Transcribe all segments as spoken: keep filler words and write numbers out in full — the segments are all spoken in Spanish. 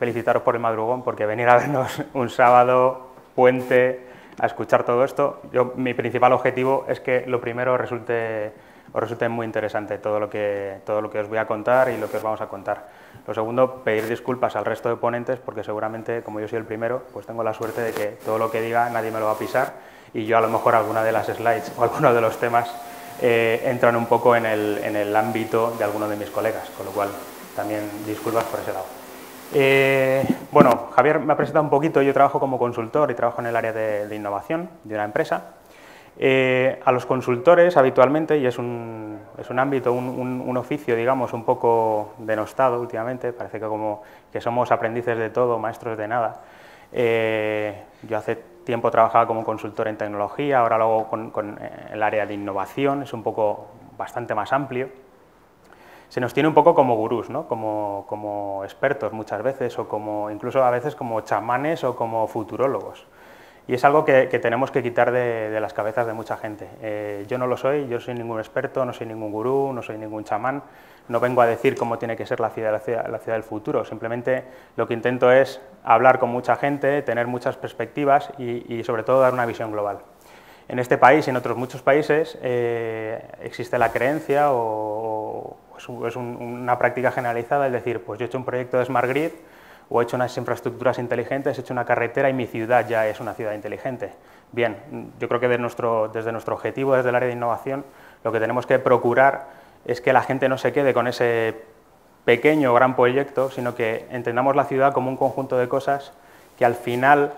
felicitaros por el madrugón, porque venir a vernos un sábado, puente, a escuchar todo esto, yo, mi principal objetivo es que lo primero resulte, os resulte muy interesante todo lo que, todo lo que os voy a contar y lo que os vamos a contar. Lo segundo, pedir disculpas al resto de ponentes, porque seguramente, como yo soy el primero, pues tengo la suerte de que todo lo que diga nadie me lo va a pisar y yo a lo mejor alguna de las slides o alguno de los temas eh, entran un poco en el, en el ámbito de alguno de mis colegas, con lo cual también disculpas por ese lado. Eh, bueno, Javier me ha presentado un poquito. Yo trabajo como consultor y trabajo en el área de, de innovación de una empresa. Eh, a los consultores habitualmente, y es un, es un ámbito, un, un, un oficio, digamos, un poco denostado últimamente, parece que como que somos aprendices de todo, maestros de nada. Eh, yo hace tiempo trabajaba como consultor en tecnología, ahora lo hago con, con el área de innovación, es un poco bastante más amplio. Se nos tiene un poco como gurús, ¿no? como, como expertos muchas veces, o como incluso a veces como chamanes o como futurólogos. Y es algo que, que tenemos que quitar de, de las cabezas de mucha gente. Eh, yo no lo soy, yo no soy ningún experto, no soy ningún gurú, no soy ningún chamán, no vengo a decir cómo tiene que ser la ciudad, la ciudad, la ciudad del futuro, simplemente lo que intento es hablar con mucha gente, tener muchas perspectivas y, y sobre todo dar una visión global. En este país y en otros muchos países eh, existe la creencia o, o es un, una práctica generalizada el decir, pues yo he hecho un proyecto de Smart Grid o he hecho unas infraestructuras inteligentes, he hecho una carretera y mi ciudad ya es una ciudad inteligente. Bien, yo creo que de nuestro, desde nuestro objetivo, desde el área de innovación, lo que tenemos que procurar es que la gente no se quede con ese pequeño o gran proyecto, sino que entendamos la ciudad como un conjunto de cosas que al final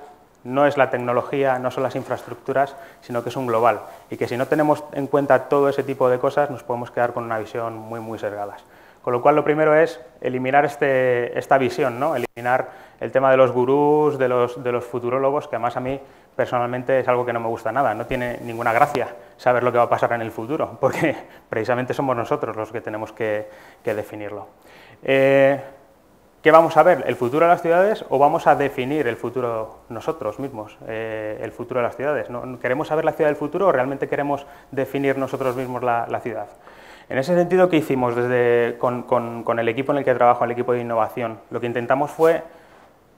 no es la tecnología, no son las infraestructuras, sino que es un global. Y que si no tenemos en cuenta todo ese tipo de cosas, nos podemos quedar con una visión muy, muy sesgadas. Con lo cual, lo primero es eliminar este, esta visión, ¿no? Eliminar el tema de los gurús, de los, de los futurólogos, que además a mí personalmente es algo que no me gusta nada. No tiene ninguna gracia saber lo que va a pasar en el futuro, porque precisamente somos nosotros los que tenemos que, que definirlo. Eh, ¿Qué vamos a ver? ¿El futuro de las ciudades o vamos a definir el futuro nosotros mismos, eh, el futuro de las ciudades? ¿No? ¿Queremos saber la ciudad del futuro o realmente queremos definir nosotros mismos la, la ciudad? En ese sentido, ¿qué hicimos desde, con, con, con el equipo en el que trabajo, el equipo de innovación? Lo que intentamos fue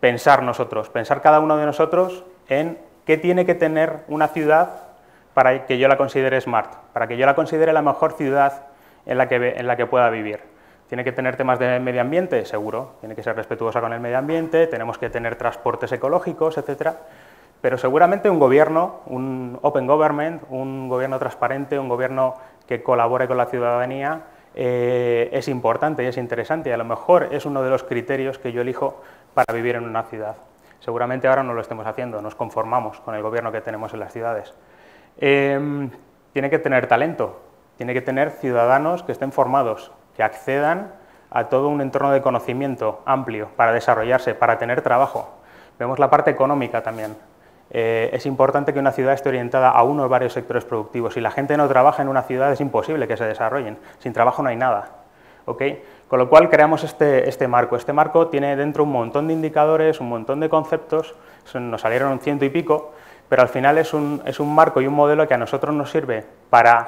pensar nosotros, pensar cada uno de nosotros en qué tiene que tener una ciudad para que yo la considere smart, para que yo la considere la mejor ciudad en la que, en la que pueda vivir. ¿Tiene que tener temas de medio ambiente? Seguro, tiene que ser respetuosa con el medio ambiente, tenemos que tener transportes ecológicos, etcétera. Pero seguramente un gobierno, un open government, un gobierno transparente, un gobierno que colabore con la ciudadanía, eh, es importante y es interesante y a lo mejor es uno de los criterios que yo elijo para vivir en una ciudad. Seguramente ahora no lo estemos haciendo, nos conformamos con el gobierno que tenemos en las ciudades. Eh, tiene que tener talento, tiene que tener ciudadanos que estén formados, que accedan a todo un entorno de conocimiento amplio para desarrollarse, para tener trabajo. Vemos la parte económica también. Eh, es importante que una ciudad esté orientada a uno o varios sectores productivos. Si la gente no trabaja en una ciudad es imposible que se desarrollen. Sin trabajo no hay nada. ¿Okay? Con lo cual creamos este, este marco. Este marco tiene dentro un montón de indicadores, un montón de conceptos, nos salieron un ciento y pico, pero al final es un, es un marco y un modelo que a nosotros nos sirve para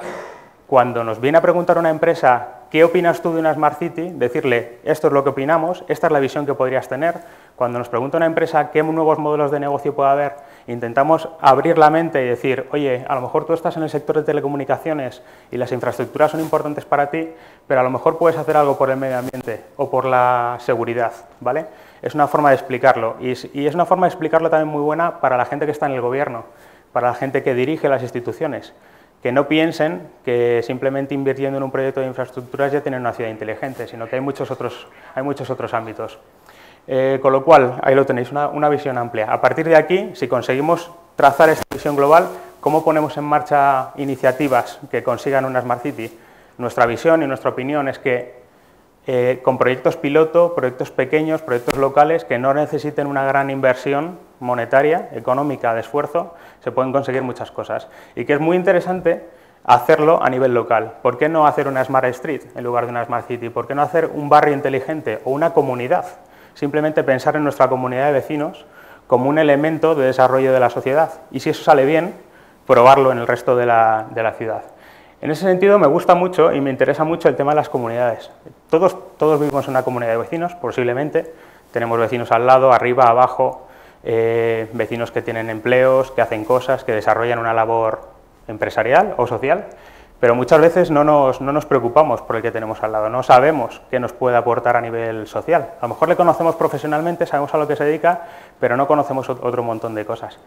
cuando nos viene a preguntar una empresa ¿qué opinas tú de una Smart City? Decirle, esto es lo que opinamos, esta es la visión que podrías tener. Cuando nos pregunta una empresa qué nuevos modelos de negocio puede haber, intentamos abrir la mente y decir, oye, a lo mejor tú estás en el sector de telecomunicaciones y las infraestructuras son importantes para ti, pero a lo mejor puedes hacer algo por el medio ambiente o por la seguridad, ¿vale? Es una forma de explicarlo y es una forma de explicarlo también muy buena para la gente que está en el gobierno, para la gente que dirige las instituciones. Que no piensen que simplemente invirtiendo en un proyecto de infraestructuras ya tienen una ciudad inteligente, sino que hay muchos otros, hay muchos otros ámbitos. Eh, con lo cual, ahí lo tenéis, una, una visión amplia. A partir de aquí, si conseguimos trazar esta visión global, ¿cómo ponemos en marcha iniciativas que consigan una Smart City? Nuestra visión y nuestra opinión es que eh, con proyectos piloto, proyectos pequeños, proyectos locales que no necesiten una gran inversión monetaria, económica, de esfuerzo, se pueden conseguir muchas cosas. Y que es muy interesante hacerlo a nivel local. ¿Por qué no hacer una Smart Street en lugar de una Smart City? ¿Por qué no hacer un barrio inteligente o una comunidad? Simplemente pensar en nuestra comunidad de vecinos como un elemento de desarrollo de la sociedad. Y si eso sale bien, probarlo en el resto de la, de la ciudad. En ese sentido me gusta mucho y me interesa mucho el tema de las comunidades. Todos, todos vivimos en una comunidad de vecinos, posiblemente. Tenemos vecinos al lado, arriba, abajo, eh, vecinos que tienen empleos, que hacen cosas, que desarrollan una labor empresarial o social, pero muchas veces no nos, no nos preocupamos por el que tenemos al lado, no sabemos qué nos puede aportar a nivel social. A lo mejor le conocemos profesionalmente, sabemos a lo que se dedica, pero no conocemos otro montón de cosas.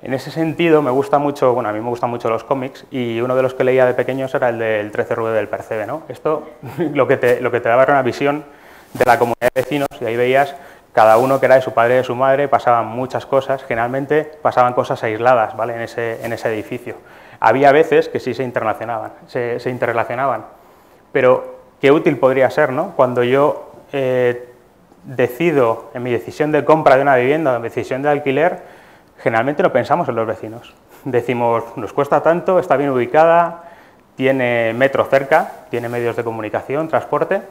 En ese sentido me gusta mucho, bueno, a mí me gustan mucho los cómics, y uno de los que leía de pequeños era el del trece Rubé del Percebe, ¿no? Esto lo que, te, lo que te daba era una visión de la comunidad de vecinos, y ahí veías cada uno que era de su padre y de su madre, pasaban muchas cosas, generalmente pasaban cosas aisladas, ¿vale?, en ese, en ese edificio. Había veces que sí se interrelacionaban, se, se interrelacionaban, pero qué útil podría ser, ¿no? Cuando yo eh, decido, en mi decisión de compra de una vivienda, en mi decisión de alquiler, generalmente no pensamos en los vecinos. Decimos, nos cuesta tanto, está bien ubicada, tiene metro cerca, tiene medios de comunicación, transporte,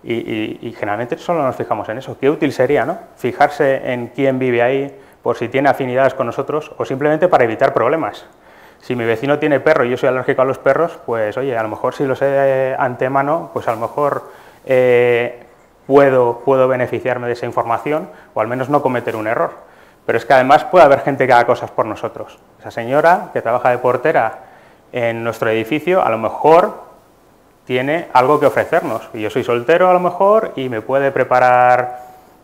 y, y, y generalmente solo nos fijamos en eso. Qué útil sería, ¿no?, fijarse en quién vive ahí, por si tiene afinidades con nosotros, o simplemente para evitar problemas. Si mi vecino tiene perro y yo soy alérgico a los perros, pues oye, a lo mejor si lo sé de antemano, pues a lo mejor eh, puedo, puedo beneficiarme de esa información, o al menos no cometer un error. Pero es que además puede haber gente que haga cosas por nosotros. Esa señora que trabaja de portera en nuestro edificio, a lo mejor tiene algo que ofrecernos. Y yo soy soltero a lo mejor y me puede preparar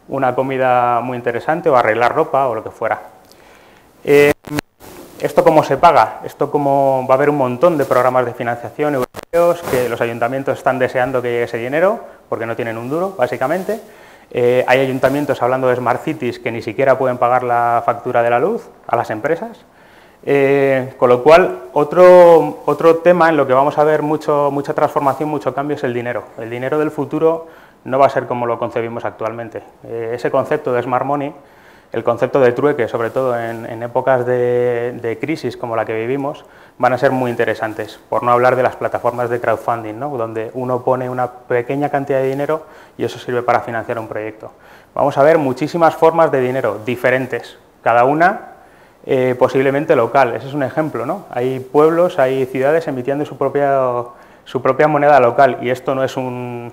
una comida muy interesante, o arreglar ropa o lo que fuera. Eh, ¿Esto cómo se paga? Esto cómo va a haber un montón de programas de financiación europeos que los ayuntamientos están deseando que llegue ese dinero porque no tienen un duro, básicamente. Eh, hay ayuntamientos hablando de Smart Cities que ni siquiera pueden pagar la factura de la luz a las empresas. Eh, con lo cual, otro, otro tema en lo que vamos a ver mucho, mucha transformación, mucho cambio es el dinero. El dinero del futuro no va a ser como lo concebimos actualmente. Eh, ese concepto de Smart Money, el concepto de trueque, sobre todo en, en épocas de, de crisis como la que vivimos, van a ser muy interesantes, por no hablar de las plataformas de crowdfunding, ¿no?, donde uno pone una pequeña cantidad de dinero y eso sirve para financiar un proyecto. Vamos a ver muchísimas formas de dinero diferentes, cada una eh, posiblemente local. Ese es un ejemplo, ¿no? Hay pueblos, hay ciudades emitiendo su propia, su propia moneda local, y esto no es un...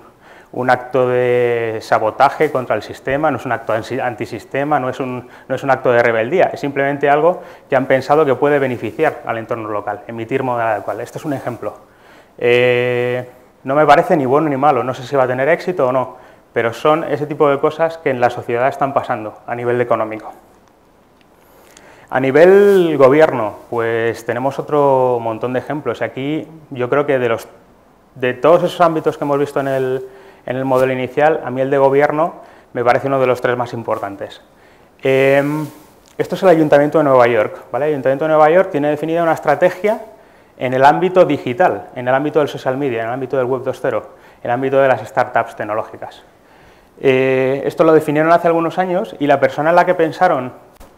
un acto de sabotaje contra el sistema, no es un acto antisistema, no es un, no es un acto de rebeldía, es simplemente algo que han pensado que puede beneficiar al entorno local, emitir moneda local. Este es un ejemplo. Eh, no me parece ni bueno ni malo, no sé si va a tener éxito o no, pero son ese tipo de cosas que en la sociedad están pasando a nivel económico. A nivel gobierno, pues tenemos otro montón de ejemplos. Aquí yo creo que de, los, de todos esos ámbitos que hemos visto en el... En el modelo inicial, a mí el de gobierno me parece uno de los tres más importantes. Eh, esto es el Ayuntamiento de Nueva York, ¿vale? El Ayuntamiento de Nueva York tiene definida una estrategia en el ámbito digital, en el ámbito del social media, en el ámbito del Web dos punto cero, en el ámbito de las startups tecnológicas. Eh, esto lo definieron hace algunos años, y la persona en la que pensaron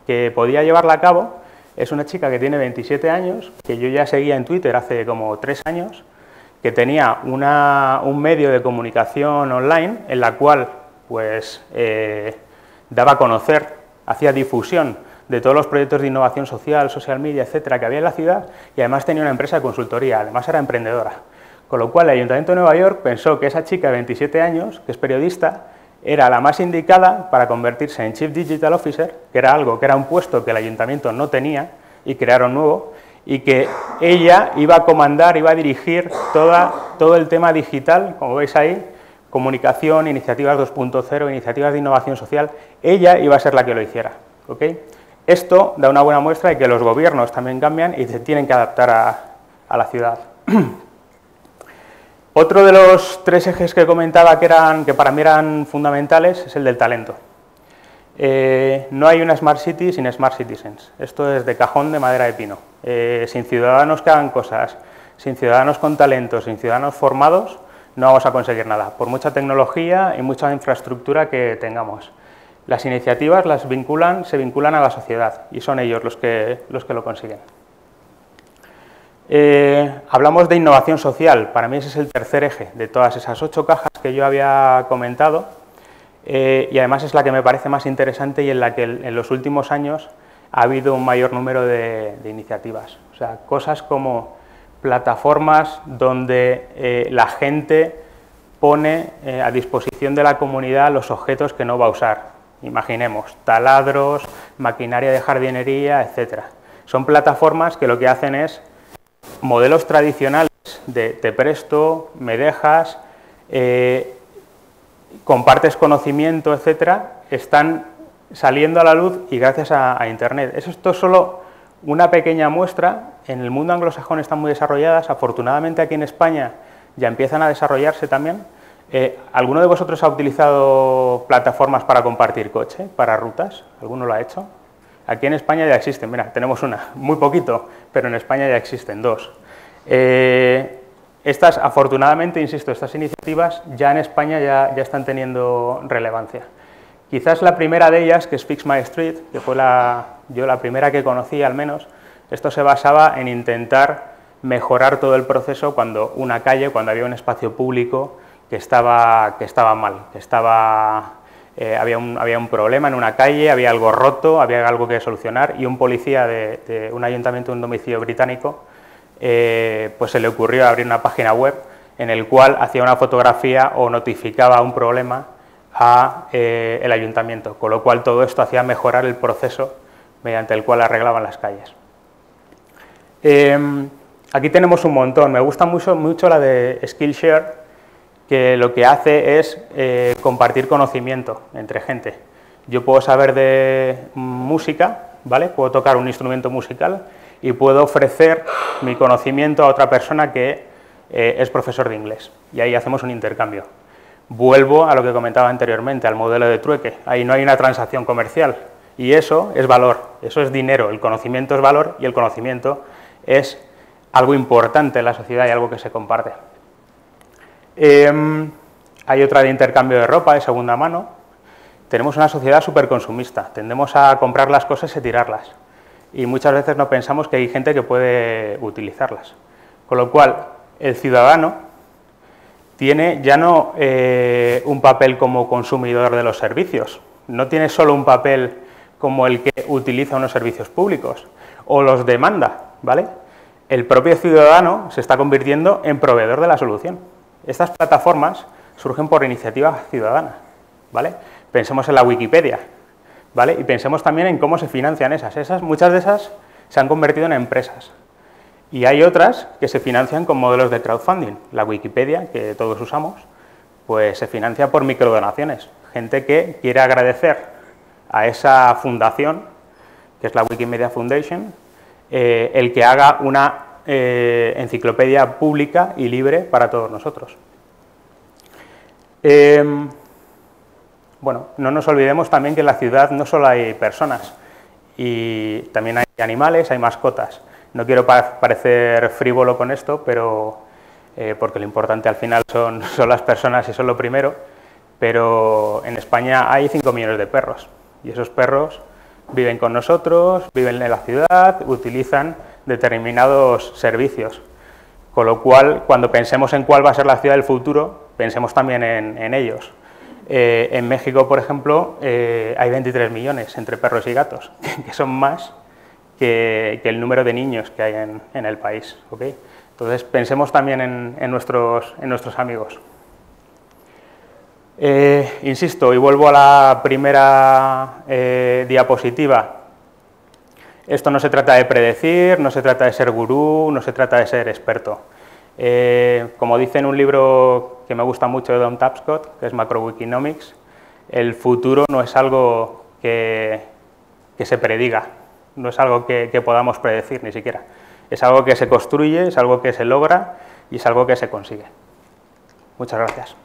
que podía llevarla a cabo es una chica que tiene veintisiete años, que yo ya seguía en Twitter hace como tres años, que tenía una, un medio de comunicación online en la cual pues, eh, daba a conocer, hacía difusión de todos los proyectos de innovación social, social media, etcétera, que había en la ciudad, y además tenía una empresa de consultoría, además era emprendedora. Con lo cual el Ayuntamiento de Nueva York pensó que esa chica de veintisiete años, que es periodista, era la más indicada para convertirse en Chief Digital Officer, que era algo, que era un puesto que el Ayuntamiento no tenía y crearon nuevo, y que ella iba a comandar, iba a dirigir toda, todo el tema digital, como veis ahí, comunicación, iniciativas dos punto cero, iniciativas de innovación social, ella iba a ser la que lo hiciera, ¿ok? Esto da una buena muestra de que los gobiernos también cambian y se tienen que adaptar a, a la ciudad. Otro de los tres ejes que comentaba que, eran, que para mí eran fundamentales es el del talento. Eh, no hay una Smart City sin Smart Citizens, esto es de cajón de madera de pino. Eh, sin ciudadanos que hagan cosas, sin ciudadanos con talento, sin ciudadanos formados, no vamos a conseguir nada, por mucha tecnología y mucha infraestructura que tengamos. Las iniciativas las vinculan, se vinculan a la sociedad, y son ellos los que, los que lo consiguen. Eh, hablamos de innovación social, para mí ese es el tercer eje de todas esas ocho cajas que yo había comentado. Eh, y además es la que me parece más interesante y en la que en los últimos años ha habido un mayor número de, de iniciativas. O sea, cosas como plataformas donde eh, la gente pone eh, a disposición de la comunidad los objetos que no va a usar. Imaginemos taladros, maquinaria de jardinería, etcétera. Son plataformas que lo que hacen es modelos tradicionales de te presto, me dejas, eh, compartes conocimiento, etcétera, están saliendo a la luz y gracias a, a Internet. Es esto solo una pequeña muestra. En el mundo anglosajón están muy desarrolladas, afortunadamente aquí en España ya empiezan a desarrollarse también. Eh, ¿Alguno de vosotros ha utilizado plataformas para compartir coche, para rutas? ¿Alguno lo ha hecho? Aquí en España ya existen, mira, tenemos una, muy poquito, pero en España ya existen dos. Eh, estas, afortunadamente, insisto, estas iniciativas ya en España ya, ya están teniendo relevancia. Quizás la primera de ellas, que es Fix My Street, que fue la, yo la primera que conocí al menos, esto se basaba en intentar mejorar todo el proceso cuando una calle, cuando había un espacio público que estaba, que estaba mal, que estaba... Eh, había, un, había un problema en una calle, había algo roto, había algo que solucionar y un policía de, de un ayuntamiento, un domicilio británico, eh, pues se le ocurrió abrir una página web en el cual hacía una fotografía o notificaba un problema a eh, el ayuntamiento, con lo cual todo esto hacía mejorar el proceso mediante el cual arreglaban las calles. Eh, aquí tenemos un montón, me gusta mucho, mucho la de Skillshare, que lo que hace es eh, compartir conocimiento entre gente. Yo puedo saber de música, ¿vale? Puedo tocar un instrumento musical y puedo ofrecer mi conocimiento a otra persona que eh, es profesor de inglés. Y ahí hacemos un intercambio. Vuelvo a lo que comentaba anteriormente, al modelo de trueque. Ahí no hay una transacción comercial y eso es valor, eso es dinero. El conocimiento es valor y el conocimiento es algo importante en la sociedad y algo que se comparte. Eh, hay otra de intercambio de ropa de segunda mano. Tenemos una sociedad súper consumista, tendemos a comprar las cosas y tirarlas y muchas veces no pensamos que hay gente que puede utilizarlas, con lo cual el ciudadano tiene ya no eh, un papel como consumidor de los servicios, no tiene solo un papel como el que utiliza unos servicios públicos o los demanda, ¿vale? El propio ciudadano se está convirtiendo en proveedor de la solución. Estas plataformas surgen por iniciativa ciudadana, ¿vale? Pensemos en la Wikipedia, ¿vale? Y pensemos también en cómo se financian esas. Esas, muchas de esas se han convertido en empresas. Y hay otras que se financian con modelos de crowdfunding. La Wikipedia, que todos usamos, pues se financia por microdonaciones. Gente que quiere agradecer a esa fundación, que es la Wikimedia Foundation, eh, el que haga una Eh, enciclopedia pública y libre para todos nosotros. Eh, bueno, no nos olvidemos también que en la ciudad no solo hay personas, y también hay animales, hay mascotas. No quiero pa- parecer frívolo con esto, pero eh, porque lo importante al final son, son las personas y son lo primero, pero en España hay cinco millones de perros, y esos perros viven con nosotros, viven en la ciudad, utilizan determinados servicios, con lo cual cuando pensemos en cuál va a ser la ciudad del futuro, pensemos también en, en ellos. Eh, en México, por ejemplo, eh, hay veintitrés millones entre perros y gatos, que son más que, que el número de niños que hay en, en el país, ¿okay? Entonces pensemos también en, en, nuestros, en nuestros amigos. Eh, insisto, y vuelvo a la primera eh, diapositiva. Esto no se trata de predecir, no se trata de ser gurú, no se trata de ser experto. Eh, como dice en un libro que me gusta mucho de Don Tapscott, que es MacroWikinomics, el futuro no es algo que, que se prediga, no es algo que, que podamos predecir ni siquiera. Es algo que se construye, es algo que se logra y es algo que se consigue. Muchas gracias.